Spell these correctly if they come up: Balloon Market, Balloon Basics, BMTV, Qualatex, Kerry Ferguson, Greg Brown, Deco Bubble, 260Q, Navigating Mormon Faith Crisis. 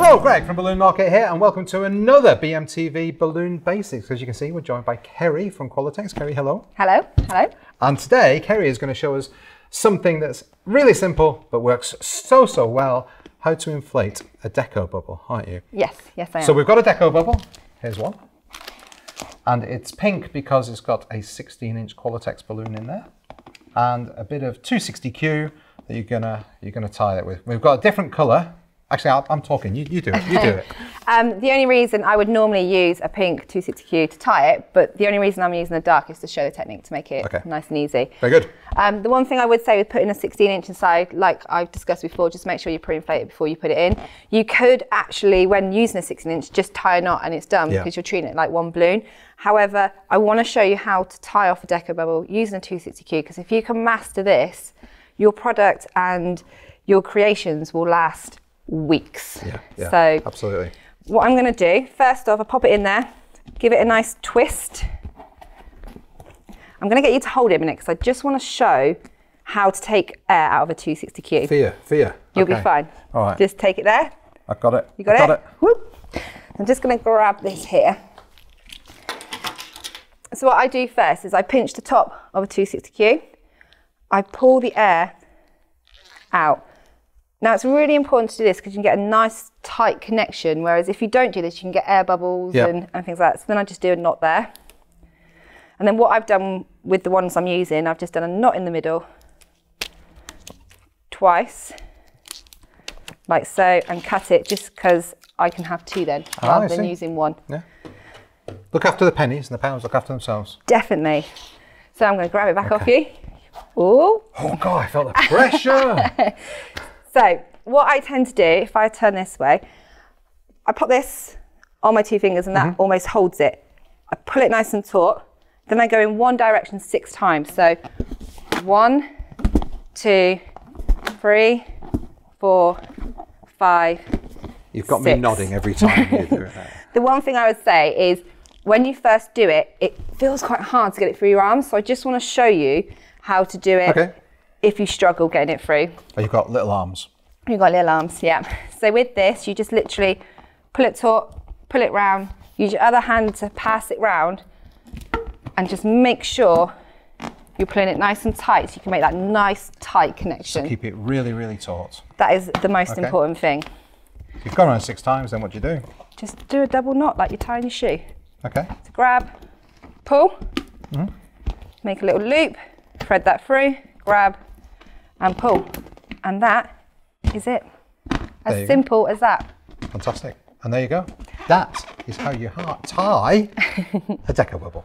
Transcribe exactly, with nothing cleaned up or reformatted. Hello, Greg from Balloon Market here, and welcome to another B M T V Balloon Basics. As you can see, we're joined by Kerry from Qualatex. Kerry, hello. Hello, hello. And today, Kerry is going to show us something that's really simple, but works so, so well, how to inflate a Deco Bubble, aren't you? Yes, yes I am. So we've got a Deco Bubble, here's one. And it's pink because it's got a sixteen inch Qualatex balloon in there, and a bit of two sixty Q that you're gonna, you're gonna tie it with. We've got a different color. Actually, I'll, I'm talking, you, you do it, you do it. um, the only reason I would normally use a pink two sixty Q to tie it, but the only reason I'm using the dark is to show the technique to make it okay. Nice and easy. Very good. Um, the one thing I would say with putting a sixteen inch inside, like I've discussed before, just make sure you pre-inflate it before you put it in. You could actually, when using a sixteen inch, just tie a knot and it's done yeah. because you're treating it like one balloon. However, I wanna show you how to tie off a Deco Bubble using a two sixty Q, because if you can master this, your product and your creations will last weeks. Yeah, yeah, so absolutely. What I'm going to do, first off, I pop it in there, give it a nice twist. I'm going to get you to hold it a minute because I just want to show how to take air out of a two sixty Q. Fear, fear. You'll okay. be fine. All right. Just take it there. I've got it. You got, got it? it. Whoop. I'm just going to grab this here. So what I do first is I pinch the top of a two sixty Q. I pull the air out. Now it's really important to do this because you can get a nice tight connection, whereas if you don't do this you can get air bubbles yep. and, and things like that. So then I just do a knot there. And then what I've done with the ones I'm using, I've just done a knot in the middle twice, like so, and cut it just because I can have two then, ah, rather I than see. using one. Yeah. Look after the pennies and the pounds, look after themselves. Definitely. So I'm going to grab it back okay. off you. Ooh. Oh God, I felt the pressure. So what I tend to do, if I turn this way, I pop this on my two fingers and that mm-hmm. almost holds it. I pull it nice and taut, then I go in one direction six times. So one, two, three, four, five, You've got six. me nodding every time you do that. The one thing I would say is when you first do it, it feels quite hard to get it through your arms. So I just want to show you how to do it. Okay. If you struggle getting it through. Oh, you've got little arms. You've got little arms, yeah. So with this, you just literally pull it taut, pull it round, use your other hand to pass it round, and just make sure you're pulling it nice and tight so you can make that nice, tight connection. So keep it really, really taut. That is the most okay. important thing. If you've gone around six times, then what do you do? Just do a double knot like you're tying your shoe. Okay. So grab, pull, mm-hmm. make a little loop, thread that through, grab, and pull, and that is it. As simple go. as that. Fantastic. And there you go. That is how you tie a Deco Bubble.